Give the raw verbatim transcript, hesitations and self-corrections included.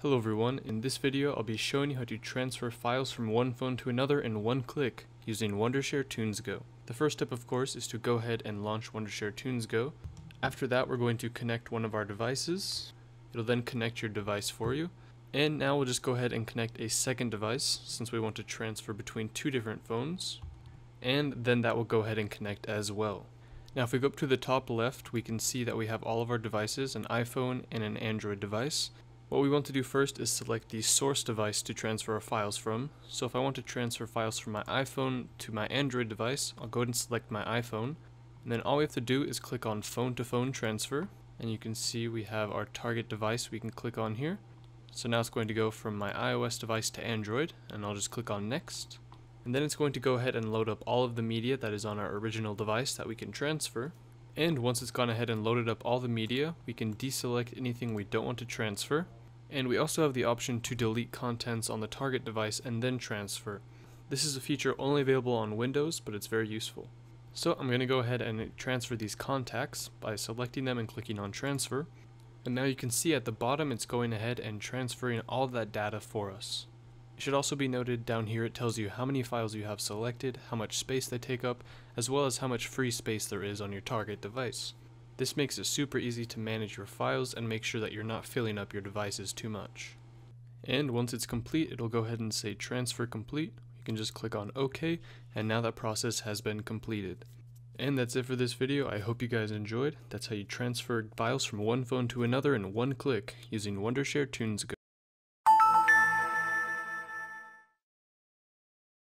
Hello everyone, in this video I'll be showing you how to transfer files from one phone to another in one click using Wondershare TunesGo. The first step, of course, is to go ahead and launch Wondershare TunesGo. After that, we're going to connect one of our devices. It'll then connect your device for you. And now we'll just go ahead and connect a second device since we want to transfer between two different phones. And then that will go ahead and connect as well. Now if we go up to the top left, we can see that we have all of our devices, an iPhone and an Android device. What we want to do first is select the source device to transfer our files from. So if I want to transfer files from my iPhone to my Android device, I'll go ahead and select my iPhone. And then all we have to do is click on phone to phone transfer. And you can see we have our target device we can click on here. So now it's going to go from my iOS device to Android, and I'll just click on next. And then it's going to go ahead and load up all of the media that is on our original device that we can transfer. And once it's gone ahead and loaded up all the media, we can deselect anything we don't want to transfer. And we also have the option to delete contents on the target device and then transfer. This is a feature only available on Windows, but it's very useful. So I'm going to go ahead and transfer these contacts by selecting them and clicking on transfer. And now you can see at the bottom it's going ahead and transferring all that data for us. It should also be noted down here it tells you how many files you have selected, how much space they take up, as well as how much free space there is on your target device. This makes it super easy to manage your files and make sure that you're not filling up your devices too much. And once it's complete, it'll go ahead and say transfer complete. You can just click on OK, and now that process has been completed. And that's it for this video. I hope you guys enjoyed. That's how you transfer files from one phone to another in one click using Wondershare TunesGo.